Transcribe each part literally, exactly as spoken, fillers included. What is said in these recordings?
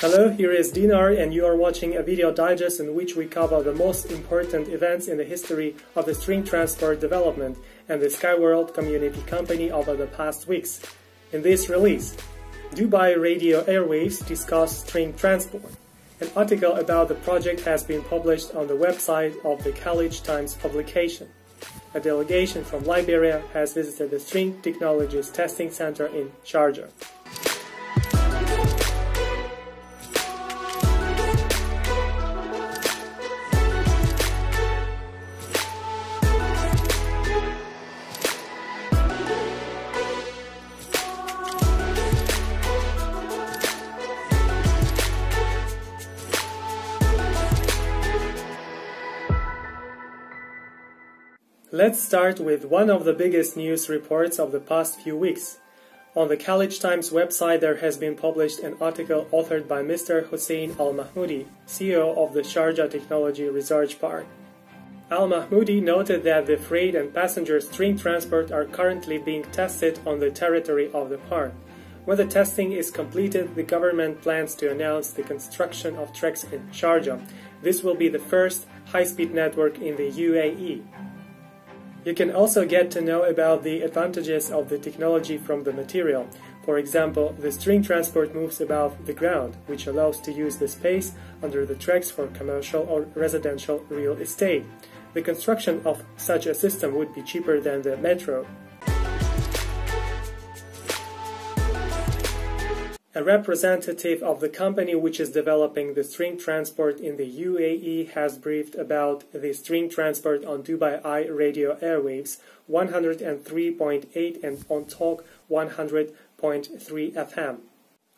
Hello, here is Dinar and you are watching a video digest in which we cover the most important events in the history of the string transport development and the SkyWorld Community Company over the past weeks. In this release, Dubai Radio Airwaves discuss string transport. An article about the project has been published on the website of the Khaleej Times publication. A delegation from Liberia has visited the String Technologies Testing Center in Sharjah. Let's start with one of the biggest news reports of the past few weeks. On the Khaleej Times website there has been published an article authored by Mister Hussain Al Mahmoudi, C E O of the Sharjah Technology Research Park. Al Mahmoudi noted that the freight and passenger string transport are currently being tested on the territory of the park. When the testing is completed, the government plans to announce the construction of tracks in Sharjah. This will be the first high-speed network in the U A E. You can also get to know about the advantages of the technology from the material. For example, the string transport moves above the ground, which allows to use the space under the tracks for commercial or residential real estate. The construction of such a system would be cheaper than the metro. A representative of the company which is developing the string transport in the U A E has briefed about the string transport on Dubai Eye Radio Airwaves one oh three point eight and on Talk one hundred point three F M.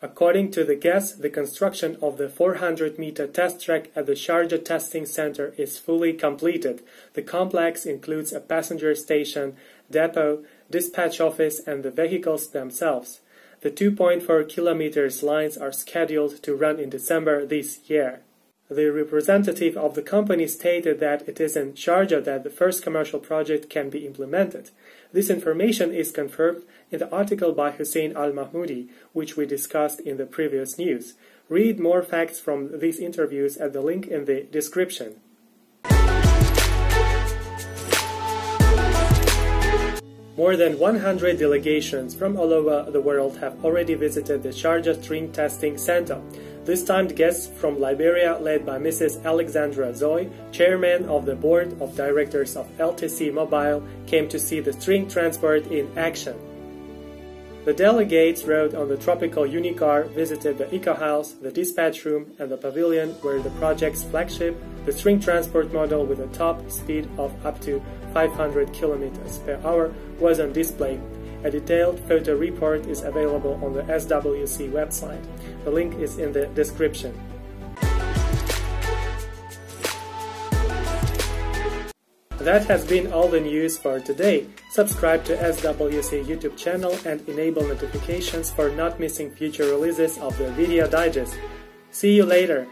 According to the guest, the construction of the four hundred meter test track at the Sharjah Testing Center is fully completed. The complex includes a passenger station, depot, dispatch office and the vehicles themselves. The two point four kilometers lines are scheduled to run in December this year. The representative of the company stated that it is in Sharjah that the first commercial project can be implemented. This information is confirmed in the article by Hussain Al Mahmoudi, which we discussed in the previous news. Read more facts from these interviews at the link in the description. More than one hundred delegations from all over the world have already visited the Sharjah String Testing Center. This time guests from Liberia led by Missus Alexandra Zoi, chairman of the board of directors of L T C Mobile, came to see the string transport in action. The delegates rode on the tropical unicar, visited the eco house, the dispatch room and the pavilion where the project's flagship, the string transport model with a top speed of up to five hundred kilometers per hour, was on display. A detailed photo report is available on the S W C website. The link is in the description. That has been all the news for today. Subscribe to S W C YouTube channel and enable notifications for not missing future releases of the video digest. See you later!